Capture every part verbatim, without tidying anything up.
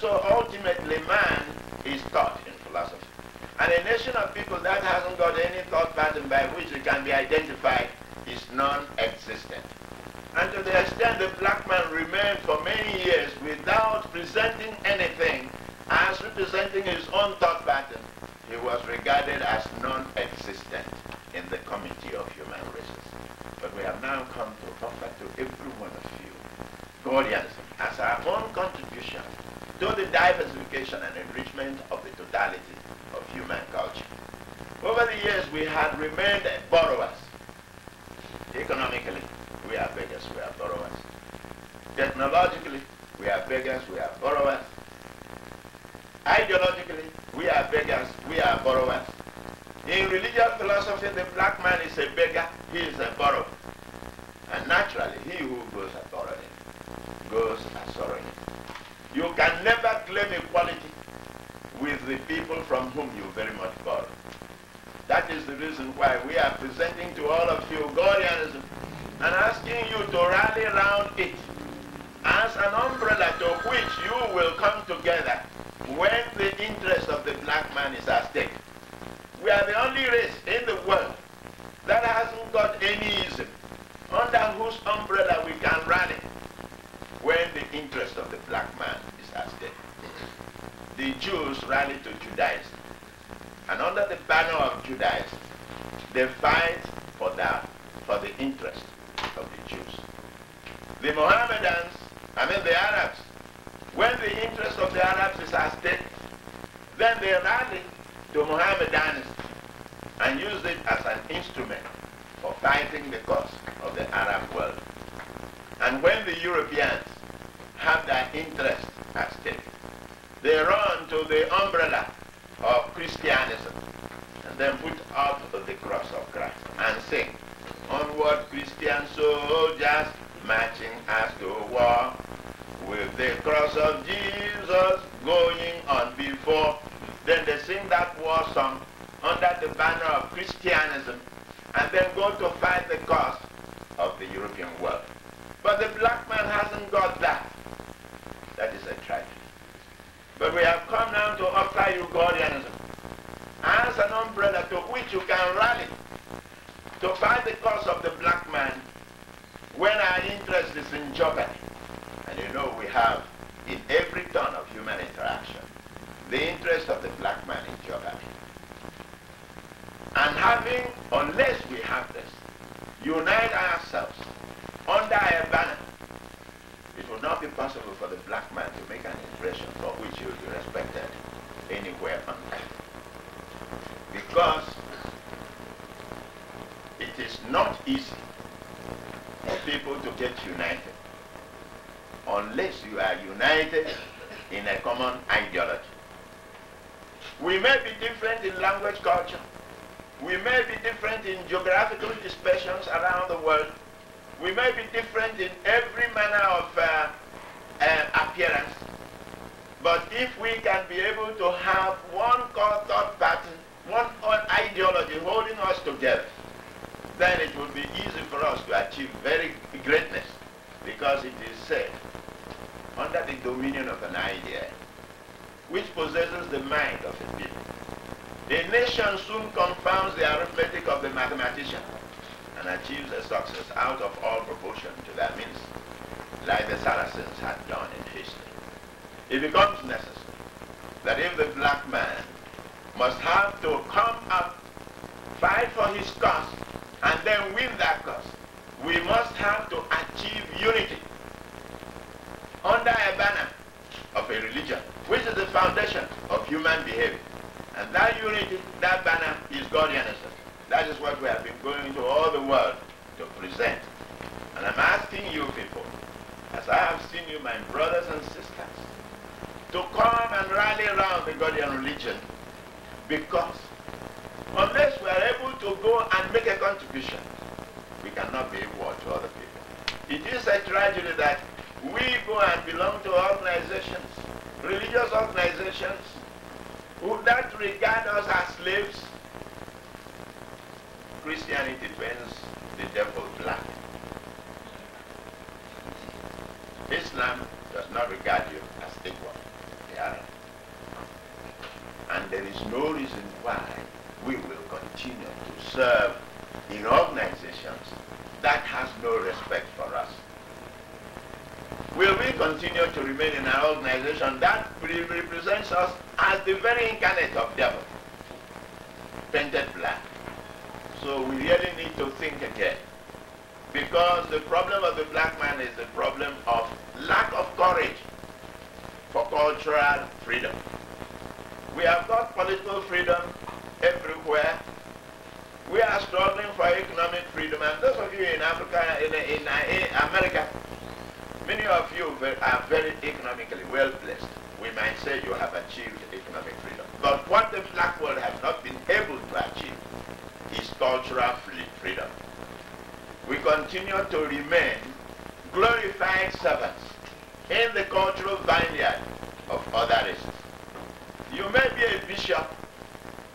so ultimately man is taught in philosophy. And a nation of people that hasn't got any thought pattern by which it can be identified is non-existent. And to the extent the black man remained for many years without presenting anything as representing his own thought pattern, he was regarded as non-existent in the community of human races. But we have now come to offer to every one of you Godianism as our own contribution to the diversification and enrichment of the totality of human culture. Over the years, we have remained borrowers. Economically, we are beggars, we are borrowers. Technologically, we are beggars, we are borrowers. Ideologically, we are beggars, we are borrowers. In religious philosophy, the black man is a beggar, he is a borrower. And naturally, he who goes a borrowing goes a sorrowing. You can never claim equality with the people from whom you very much borrow. That is the reason why we are presenting to all of you Godianism and asking you to rally around it as an umbrella to which you will come together when the interest of the black man is at stake. We are the only race in the world that hasn't got any ism under whose umbrella we can rally when the interest of the black man is at stake. The Jews rallied to Judaism, and under the banner of Judaism, they fight for that, for the interest of the Jews. The Mohammedans, I mean the Arabs, when the interest of the Arabs is at stake, then they rally to Mohammedanism and use it as an instrument for fighting the cause of the Arab world. And when the Europeans have their interest at stake, they run to the umbrella of Christianism and then put up the cross of Christ and sing, "Onward Christian soldiers marching as to war, with the cross of Jesus going on before." Then they sing that war song under the banner of Christianism and then go to fight the cause of the European world. But the black man hasn't got that. That is a tragedy. But we have come now to offer you Godianism as an umbrella to which you can rally to fight the cause of the black man when our interest is in jeopardy. And you know we have in every turn of human interaction the interest of the black man in jeopardy. And having, unless we have this, unite ourselves under a banner, it will not be possible for the black man to make an impression for which he will be respected anywhere on earth. Because it is not easy for people to get united unless you are united in a common ideology. We may be different in language culture. We may be different in geographical dispersions around the world. We may be different in every manner of uh, uh, appearance, but if we can be able to have one core thought pattern, one core ideology holding us together, then it will be easy for us to achieve very greatness, because it is said, under the dominion of an idea, which possesses the mind of a people, a nation soon confounds the arithmetic of the mathematician and achieves a success out of all proportion to their means, like the Saracens had done in history. It becomes necessary that if the black man must have to come up, fight for his cause, and then win that cause, we must have to achieve unity under a banner of a religion, which is the foundation of human behavior. And that unity, that banner, is Godianism. That is what we have been going to all the world to present. And I'm asking you people, as I have seen you, my brothers and sisters, to come and rally around the Godian religion, because unless we are able to go and make a contribution, we cannot be equal to other people. It is a tragedy that we go and belong to organizations, religious organizations, who that regard us as slaves. Christianity paints the devil black. Islam does not regard you as equal. They is no reason why we will continue to serve in organizations that has no respect for us. Will we continue to remain in an organization that represents us as the very incarnate of devil, painted black? So we really need to think again, because the problem of the black man is the problem of lack of courage for cultural freedom. We have got political freedom everywhere. We are struggling for economic freedom, and those of you in Africa, in, in, in America, many of you are very economically well placed. We might say you have achieved economic freedom. But what the black world has not been able to achieve is cultural freedom. We continue to remain glorified servants in the cultural vineyard of others. You may be a bishop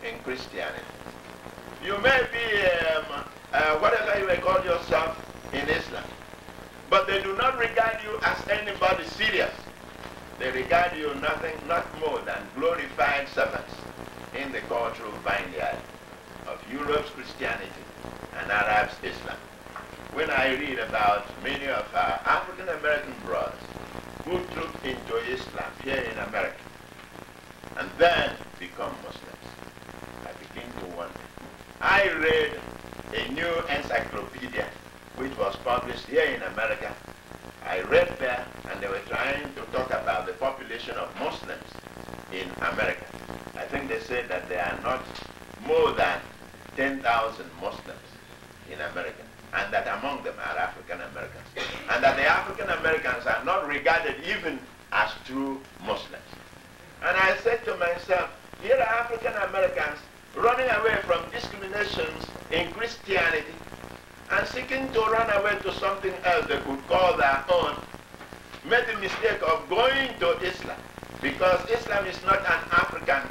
in Christianity. You may be um, uh, whatever you may call yourself in Islam. But they do not regard you as anybody serious. They regard you nothing, not more than glorified servants in the cultural vineyard of Europe's Christianity and Arab's Islam. When I read about many of our African American brothers who took into Islam here in America and then become Muslims, I begin to wonder. I read a new encyclopedia which was published here in America. I read there, and they were trying to talk about the population of Muslims in America. I think they said that there are not more than ten thousand Muslims in America, and that among them are African Americans, and that the African Americans are not regarded even as true Muslims. And I said to myself, here are African Americans running away from discriminations in Christianity and seeking to run away to something else they could call their own, made the mistake of going to Islam, because Islam is not an African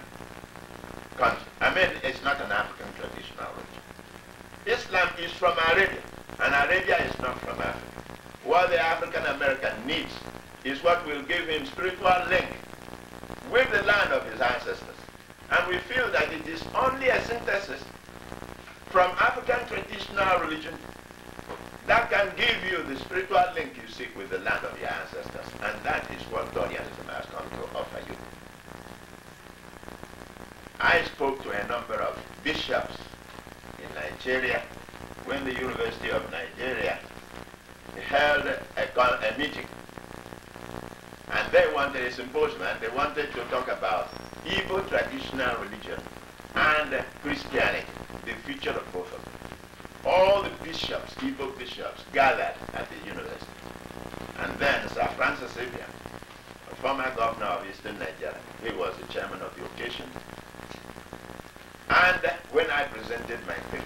country. I mean, it's not an African traditional religion. Islam is from Arabia, and Arabia is not from Africa. What the African American needs is what will give him spiritual link with the land of his ancestors. And we feel that it is only a synthesis from African traditional religion that can give you the spiritual link you seek with the land of your ancestors. And that is what Godianism has come to offer you. I spoke to a number of bishops in Nigeria when the University of Nigeria held a, a meeting. And they wanted a symposium, and they wanted to talk about Igbo traditional religion and Christianity, the future of both of them. All the bishops, Igbo bishops, gathered at the university. And then Sir Francis Sabia, a former governor of Eastern Nigeria, he was the chairman of the occasion. And when I presented my paper,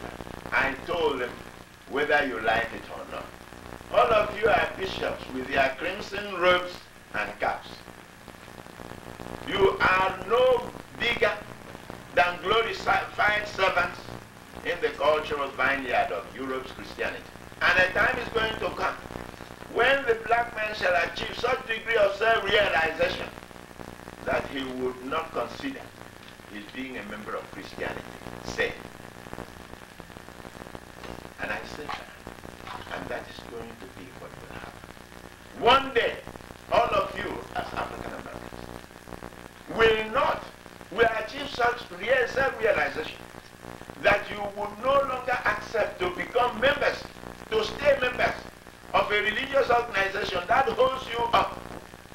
I told him, whether you like it or not, all of you are bishops with your crimson robes and caps. You are no bigger than glorified servants in the cultural vineyard of Europe's Christianity. And a time is going to come when the black man shall achieve such degree of self-realization that he would not consider his being a member of Christianity saved. And I said that. And that is going to be what will happen. One day, all of you as African Americans will not, will achieve such real self-realization that you will no longer accept to become members, to stay members of a religious organization that holds you up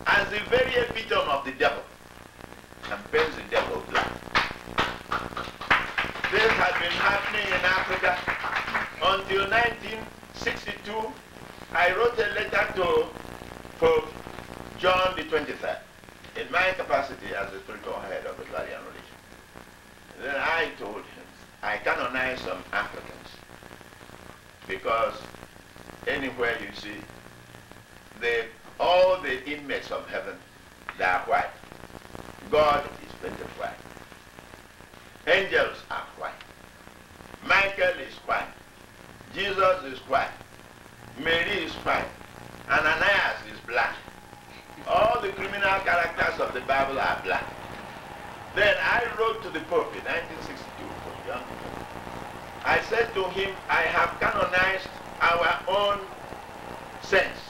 as the very epitome of the devil and paints the devil black. This has been happening in Africa until nineteen sixty-two. I wrote a letter to Pope John the twenty-third in my capacity as the spiritual head of the Godian religion. Then I told him, I canonize some Africans, because anywhere you see, they, all the inmates of heaven, they are white. God is painted white. Angels are white. Michael is white. Jesus is white. Mary is white. Ananias is black. All the criminal characters of the Bible are black. Then I wrote to the Pope in nineteen sixty-two, Pope John. I said to him, I have canonized our own saints.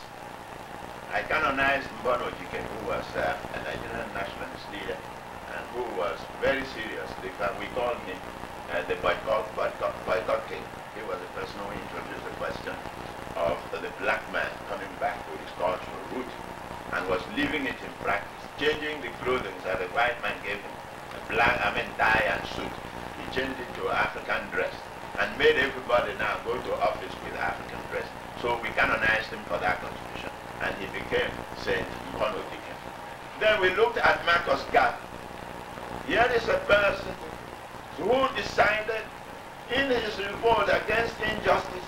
I canonized Mbonu Ojike, who was uh, a Nigerian nationalist leader and who was very serious. We called him uh, the boycott, boycott, boycott king. He was the person who introduced the question of uh, the black man coming back to his cultural root and was living it in practice, changing the clothing that the white man gave him, a black, I mean, tie and suit. He changed it to African dress and made everybody now go to office with African dress. So we canonized him for that contribution. And he became Saint Mbonu Ojike. Then we looked at Marcus Garvey. Here is a person who decided in his revolt against injustice,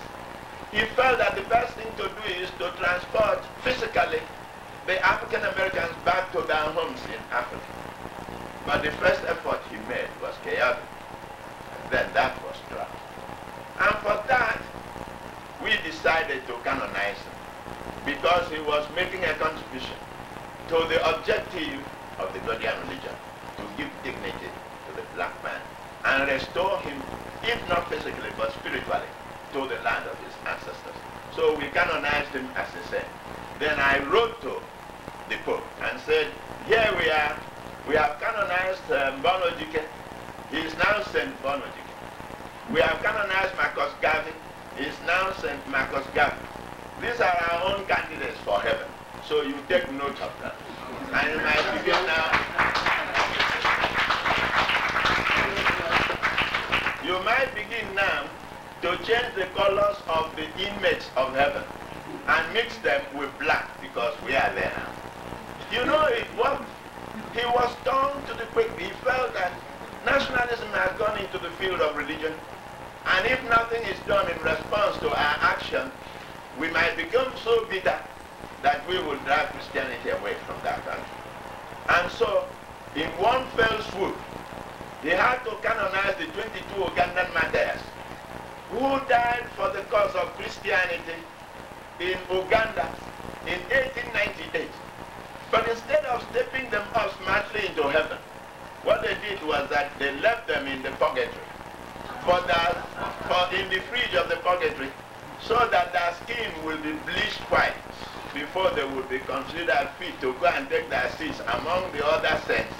he felt that the best thing to do is to transport physically the African Americans back to their homes in Africa. But the first effort he made was chaotic. And then that was dropped. And for that, we decided to canonize him, because he was making a contribution to the objective of the Godian religion, to give dignity to the black man and restore him, if not physically, but spiritually, to the land of his ancestors. So we canonized him as a saint. Then I wrote to the Pope and said, here we are, we have canonized uh, Mbonu Ojike. He is now Saint Mbonu Ojike. We have canonized Marcus Garvey. He is now Saint Marcus Garvey. These are our own candidates for heaven. So you take note of that. And in my video now, you might begin now to change the colors of the image of heaven and mix them with black, because we are there now. You know, it worked. He was torn to the quick. He felt that nationalism has gone into the field of religion. And if nothing is done in response to our action, we might become so bitter that we will drive Christianity away from that country. And so, in one fell swoop, they had to canonize the twenty-two Ugandan martyrs who died for the cause of Christianity in Uganda in eighteen ninety-eight. But instead of stepping them up smartly into heaven, what they did was that they left them in the purgatory, for that, for in the fridge of the purgatory, so that their skin will be bleached white before they will be considered fit to go and take their seats among the other saints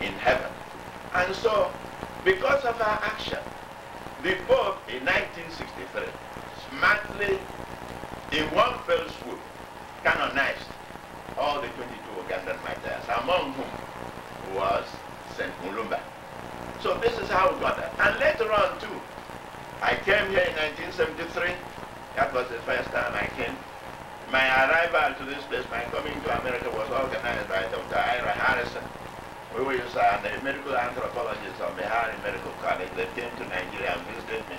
in heaven. And so, because of our action, the Pope in nineteen sixty-three smartly, in one fell swoop, canonized all the twenty-two Ugandan martyrs, among whom was Saint Mulumba. So this is how we got that. And later on, too, I came here in nineteen seventy-three. That was the first time I came. My arrival to this place, my coming to America, was organized by Doctor Ira Harrison, who is a medical anthropologist of Meharry Medical College. They came to Nigeria and visited me.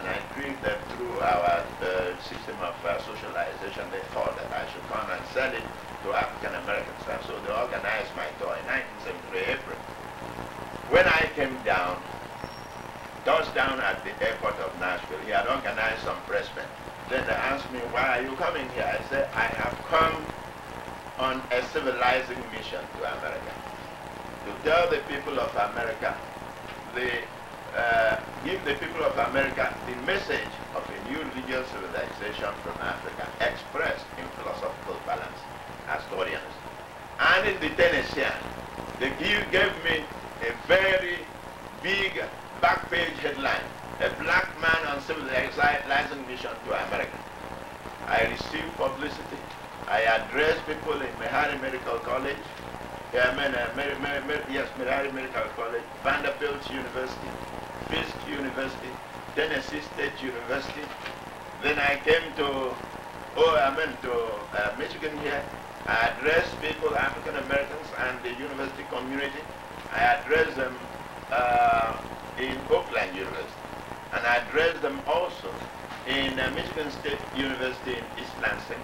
And I treated them through our uh, system of uh, socialization. They thought that I should come and sell it to African Americans. And so they organized my tour in nineteen seventy-three, April. When I came down, down at the airport of Nashville, he had organized some pressmen. Then they asked me, why are you coming here? I said, I have come on a civilizing mission to America, to tell the people of America, the, uh, give the people of America the message of a new religious civilization from Africa, expressed in philosophical balance as Godians. And in the Tennessean, they give, gave me a very big back page headline, a black man on civilizing mission to America. I received publicity. I addressed people in Meharry Medical College, yeah, I mean, uh, Mary, Mary, Mary, yes, Meharry Medical College, Vanderbilt University, Fisk University, Tennessee State University. Then I came to, oh, I mean, to uh, Michigan here. I addressed people, African Americans and the university community. I addressed them uh, in Oakland University, and I addressed them also in uh, Michigan State University in East Lansing.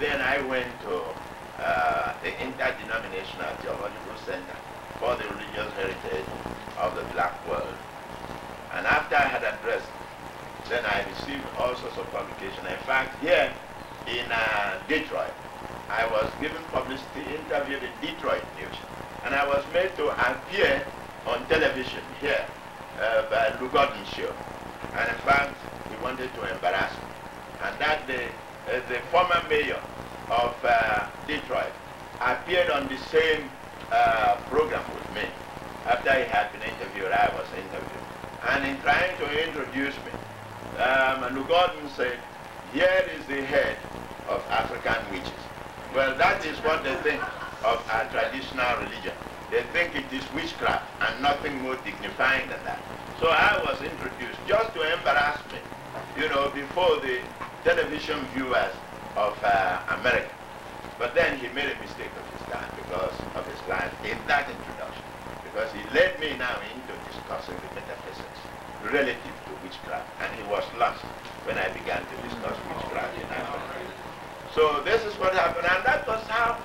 Then I went to uh, the Interdenominational Theological Center for the Religious Heritage of the Black World. And after I had addressed, then I received all sorts of publications. In fact, here in uh, Detroit, I was given publicity, interviewed in Detroit News, and I was made to appear on television here uh, by Lou Gordon show. And in fact, he wanted to embarrass me. And that day, uh, the former mayor of uh, Detroit appeared on the same uh, program with me. After he had been interviewed, I was interviewed. And in trying to introduce me, um, Lou Gordon said, "Here is the head of African witches." Well, that is what they think of our traditional religion. They think it is witchcraft and nothing more dignifying than that. So I was introduced just to embarrass me, you know, before the television viewers of uh, America. But then he made a mistake of his time because of his life in that introduction, because he led me now into discussing the metaphysics relative to witchcraft, and he was lost when I began to discuss witchcraft in Africa. So this is what happened, and that was how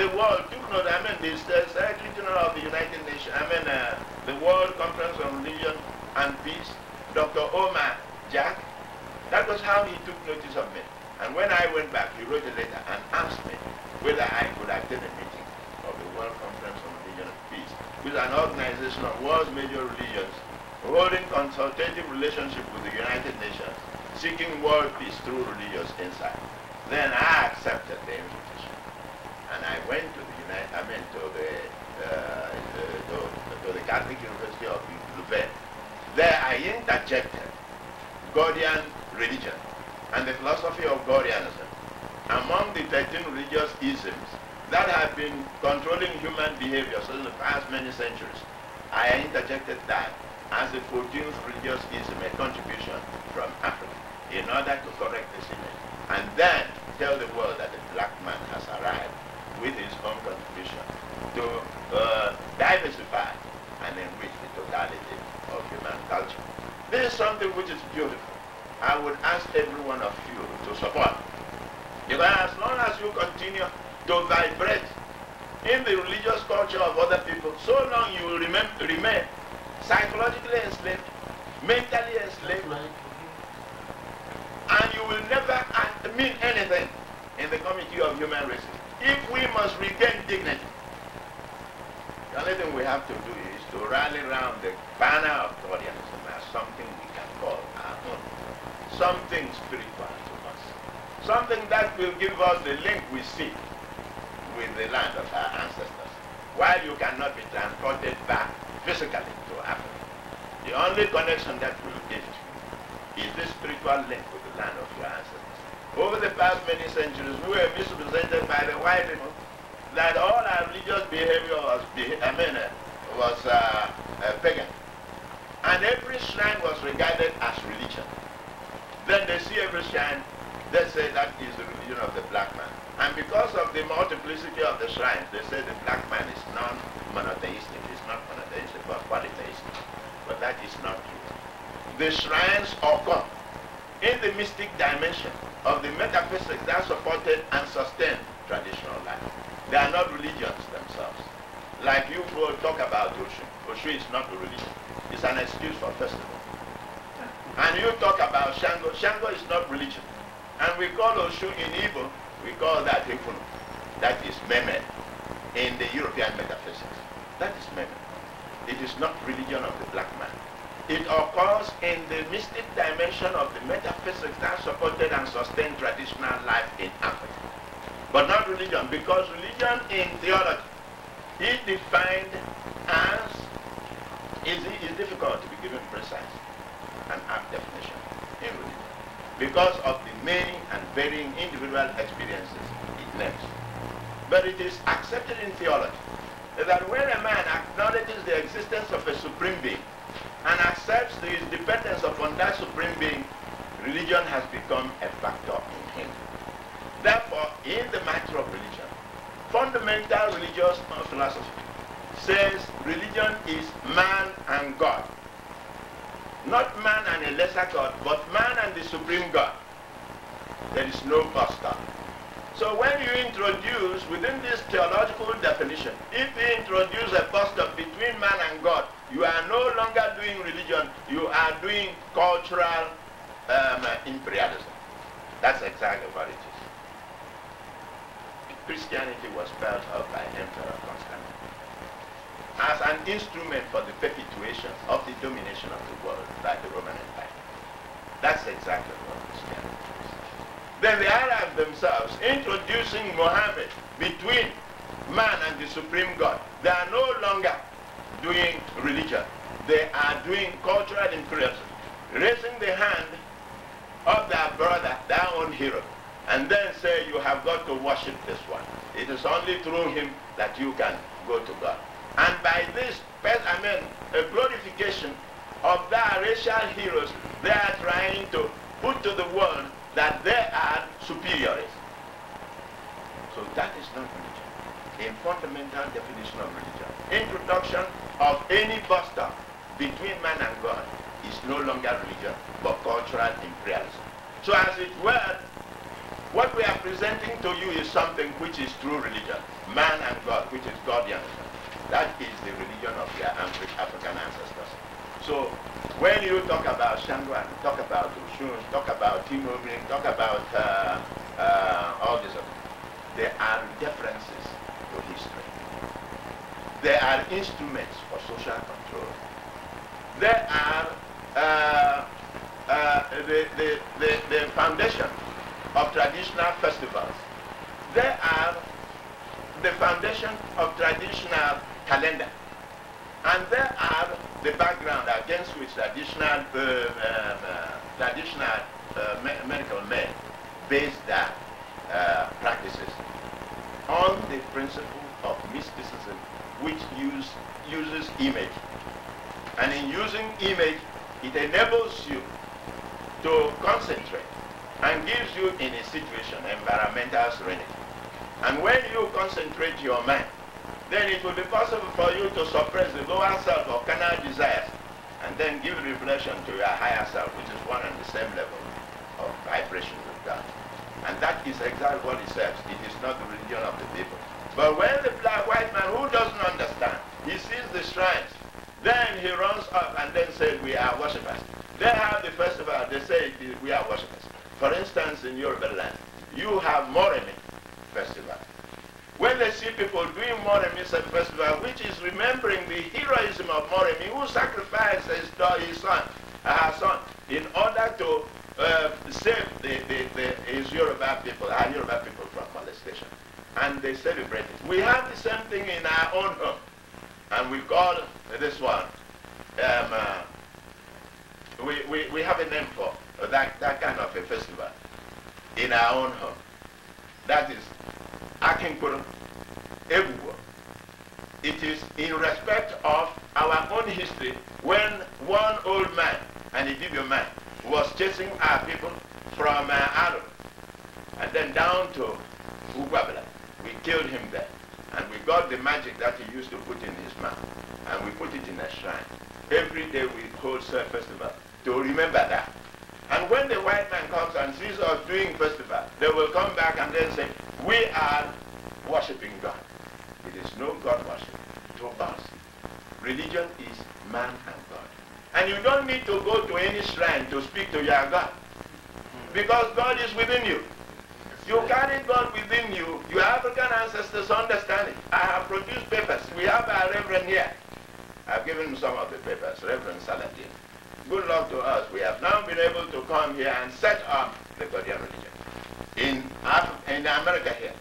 the world took note. I mean, the Secretary General of the United Nations, I mean, uh, the World Conference on Religion and Peace, Doctor Omar Jack, that was how he took notice of me. And when I went back, he wrote a letter and asked me whether I could attend a meeting of the World Conference on Religion and Peace, with an organization of world's major religions, holding consultative relationship with the United Nations, seeking world peace through religious insight. Then I accepted the invitation. And I went to the United, I mean to the, uh, the to, to the Catholic University of Louvain. There I interjected Godian religion and the philosophy of Godianism among the thirteen religious isms that have been controlling human behavior since the past many centuries. I interjected that as the fourteenth religious ism, a contribution from Africa, in order to correct this image and then tell the world that the black man has arrived with his own contribution to uh, diversify and enrich the totality of human culture. This is something which is beautiful. I would ask every one of you to support. Because as long as you continue to vibrate in the religious culture of other people, so long you will remain, remain psychologically enslaved, mentally enslaved, and you will never mean anything in the community of human races. If we must regain dignity, the only thing we have to do is to rally around the banner of Godianism as something we can call our own, something spiritual to us, something that will give us the link we seek with the land of our ancestors. While you cannot be transported back physically to Africa, the only connection that will give you is the spiritual link with the land of your ancestors. Over the past many centuries, we were misrepresented by the white people that all our religious behavior was, I mean, was uh, uh, pagan. And every shrine was regarded as religion. Then they see every shrine, they say that is the religion of the black man. And because of the multiplicity of the shrines, they say the black man is non-monotheistic. It's not monotheistic, but polytheistic. But that is not true. The shrines occur in the mystic dimension of the metaphysics that supported and sustained traditional life. They are not religions themselves. Like you talk about Oshu. Oshu is not a religion. It's an excuse for festival. And you talk about Shango. Shango is not religion. And we call Oshu in Igbo, we call that Ifunu. That is Meme in the European metaphysics. That is Meme. It is not religion of the black man. It occurs in the mystic dimension of the metaphysics that supported and sustained traditional life in Africa. But not religion, because religion in theology is defined as, it is difficult to be given precise and apt definition in religion, because of the many and varying individual experiences it makes. But it is accepted in theology that when a man acknowledges the existence of a supreme being, and accepts his dependence upon that supreme being, religion has become a factor in him. Therefore, in the matter of religion, fundamental religious philosophy says religion is man and God. Not man and a lesser God, but man and the supreme God. There is no pastor. So when you introduce, within this theological definition, if you introduce a pastor between man and God, you are no longer doing religion, you are doing cultural um, imperialism. That's exactly what it is. Christianity was spelled out by Emperor Constantine as an an instrument for the perpetuation of the domination of the world by the Roman Empire. That's exactly what Christianity is. Then the Arabs themselves introducing Muhammad between man and the supreme God. They are no longer doing religion. They are doing cultural imperialism, raising the hand of their brother, their own hero, and then say, you have got to worship this one. It is only through him that you can go to God. And by this, I mean, a glorification of their racial heroes, they are trying to put to the world that they are superiors. So that is not religion. A fundamental definition of religion. Introduction of any bust-up between man and God is no longer religion, but cultural imperialism. So as it were, what we are presenting to you is something which is true religion, man and God, which is Godianism. That is the religion of their African ancestors. So when you talk about Shangwan, talk about Oshun, talk about Timobin, talk about uh, uh, all these other things, there are references to history. They are instruments for social control. They are uh, uh, the, the, the, the foundation of traditional festivals. They are the foundation of traditional calendar. And they are the background against which traditional, uh, uh, traditional uh, me medical men base their uh, practices on the principle of mysticism, which use, uses image. And in using image, it enables you to concentrate and gives you, in a situation, environmental serenity. And when you concentrate your mind, then it will be possible for you to suppress the lower self or carnal desires and then give reflection to your higher self, which is one and the same level of vibration with God. And that is exactly what it says. It is not the religion of the people. But when the black white man who doesn't understand, he sees the shrines, then he runs up and then says, we are worshippers. They have the festival, they say, we are worshippers. For instance, in Yoruba land, you have Moremi festival. When they see people doing Moremi festival, which is remembering the heroism of Moremi, who sacrificed his, his son, uh, her son, in order to uh, save the, the, the, his Yoruba people, our Yoruba people from molestation. And they celebrate it. We have the same thing in our own home. And we call this one, um, uh, we, we, we have a name for that, that kind of a festival in our own home. That is Akinkuru, Ebubo. It is in respect of our own history when one old man, an Idibio man, was chasing our people from uh, Aro and then down to Ugwabela. We killed him there. And we got the magic that he used to put in his mouth. And we put it in a shrine. Every day we hold a festival to remember that. And when the white man comes and sees us doing festival, they will come back and then say, we are worshipping God. It is no God worship to us. Religion is man and God. And you don't need to go to any shrine to speak to your God. Because God is within you. You carry God within you. Your African ancestors understand it. I have produced papers. We have our reverend here. I've given him some of the papers, Reverend Saladin. Good luck to us. We have now been able to come here and set up the Godian religion in, Afri in America here.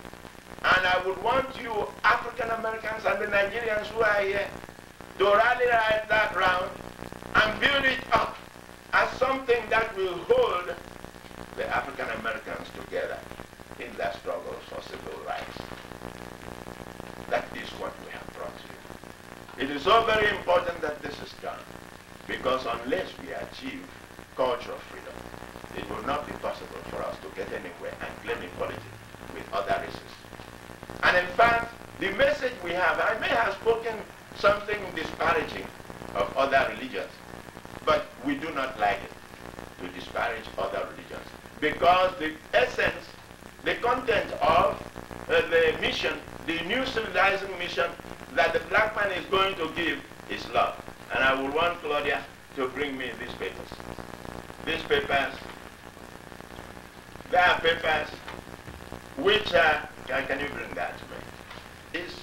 And I would want you African Americans and the Nigerians who are here to rally right that round and build it up as something that will hold the African Americans together in their struggle for civil rights. That is what we have brought to you. It is so very important that this is done, because unless we achieve cultural freedom, it will not be possible for us to get anywhere and claim equality with other races. And in fact, the message we have, I may have spoken something disparaging of other religions, but we do not like it to disparage other religions, because the essence, the content of uh, the mission, the new civilizing mission that the black man is going to give is love. And I would want Claudia to bring me these papers. These papers, they are papers which are, can, can you bring that to me? It's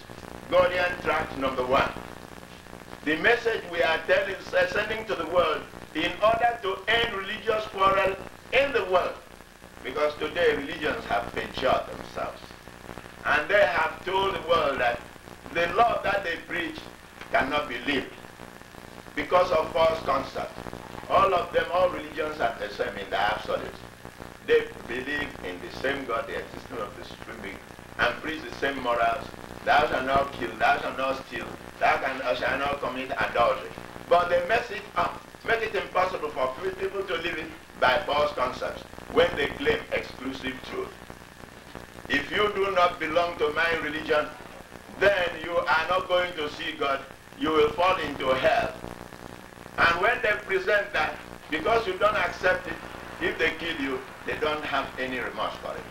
Godian tract number one. the message we are telling, sending to the world in order to end religious quarrel in the world. Because today religions have ventured themselves. And they have told the world that the love that they preach cannot be lived because of false concepts. All of them, all religions are the same in the absolute. They believe in the same God, the existence of the supreme being, and preach the same morals. Thou shalt not kill, thou shalt not steal, thou shalt not commit adultery. But they mess it up, make it impossible for people to live it by false concepts when they claim exclusive truth. If you do not belong to my religion, then you are not going to see God. You will fall into hell. And when they present that, because you don't accept it, if they kill you, they don't have any remorse for it.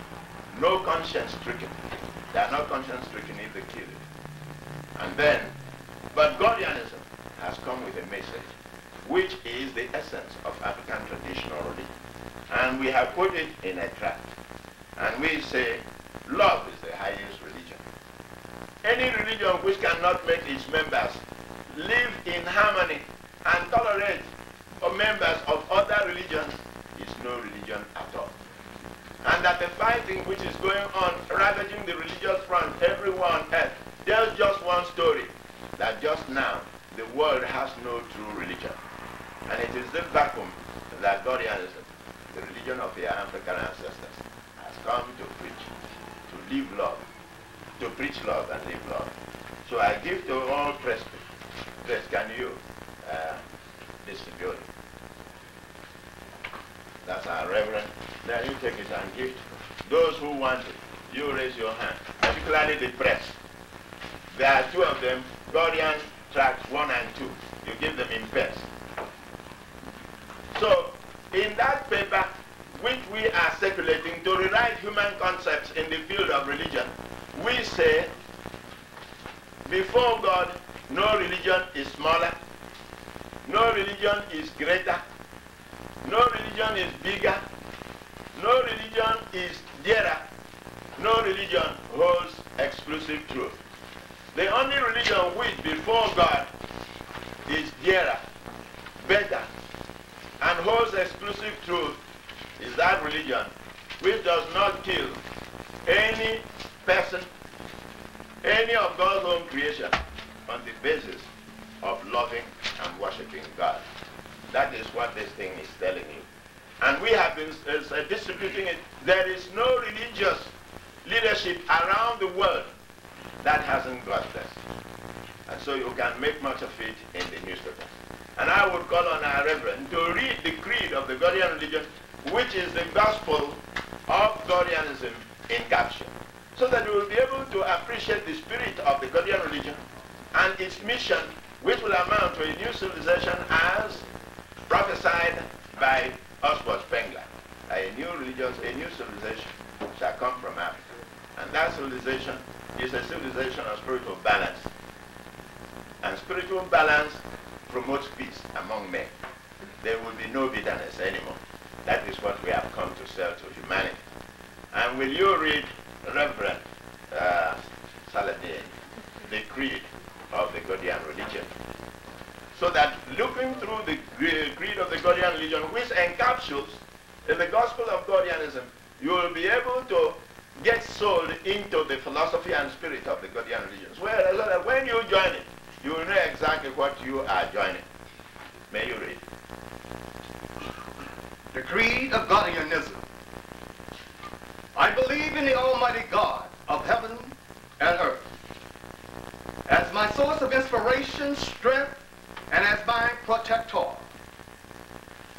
No conscience stricken. They are not conscience stricken if they kill you. And then, but Godianism has come with a message, which is the essence of African traditional religion. And we have put it in a tract. And we say, love is the highest religion. Any religion which cannot make its members live in harmony and tolerate members of other religions is no religion at all. And that the fighting which is going on, ravaging the religious front everywhere on earth, there's just one story, that just now the world has no true religion. And it is this vacuum that Godianism, the religion of your African ancestors, has come to preach, to live love. To preach love and live love. So I give to all press, press can you uh, distribute it. That's our reverend. Now you take it and give it. Those who want it, you raise your hand, particularly the press. There are two of them, Godian tracts one and two. You give them in pairs. So in that paper, which we are circulating to rewrite human concepts in the field of religion, we say, before God, no religion is smaller, no religion is greater, no religion is bigger, no religion is dearer, no religion holds exclusive truth. The only religion which before God is dearer, better, and holds exclusive truth is that religion which does not kill any person, any of God's own creation, on the basis of loving and worshiping God. That is what this thing is telling you. And we have been uh, distributing it. There is no religious leadership around the world that hasn't got this. And so you can make much of it in the newspaper. And I would call on our reverend to read the creed of the Godian religion, which is the gospel of Godianism in caption, so that we will be able to appreciate the spirit of the Godian religion and its mission, which will amount to a new civilization as prophesied by Oswald Spengler. A new religion, a new civilization shall come from Africa. And that civilization is a civilization of spiritual balance. And spiritual balance promotes peace among men. There will be no bitterness anymore. That is what we have come to sell to humanity. And will you read, Reverend uh, Saladin, the creed of the Godian religion? So that looking through the creed of the Godian religion, which encapsulates in the gospel of Godianism, you will be able to get sold into the philosophy and spirit of the Godian religions. Well, so that when you join it, you will know exactly what you are joining. May you read. The creed of Godianism. I believe in the Almighty God of heaven and earth, as my source of inspiration, strength, and as my protector.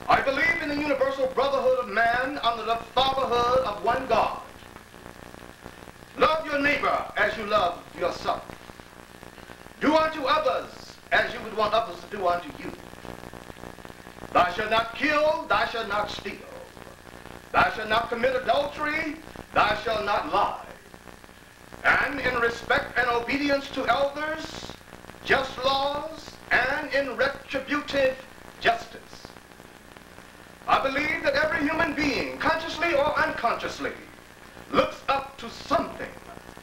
I believe in the universal brotherhood of man under the fatherhood of one God. Love your neighbor as you love yourself. Do unto others as you would want others to do unto you. Thou shalt not kill, thou shalt not steal. Thou shalt not commit adultery, thou shalt not lie. And in respect and obedience to elders, just laws, and in retributive justice. I believe that every human being, consciously or unconsciously, looks up to something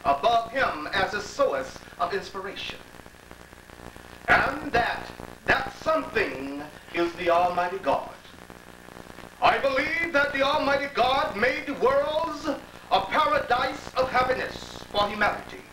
above him as a source of inspiration. And that one thing is the Almighty God. I believe that the Almighty God made worlds a paradise of happiness for humanity.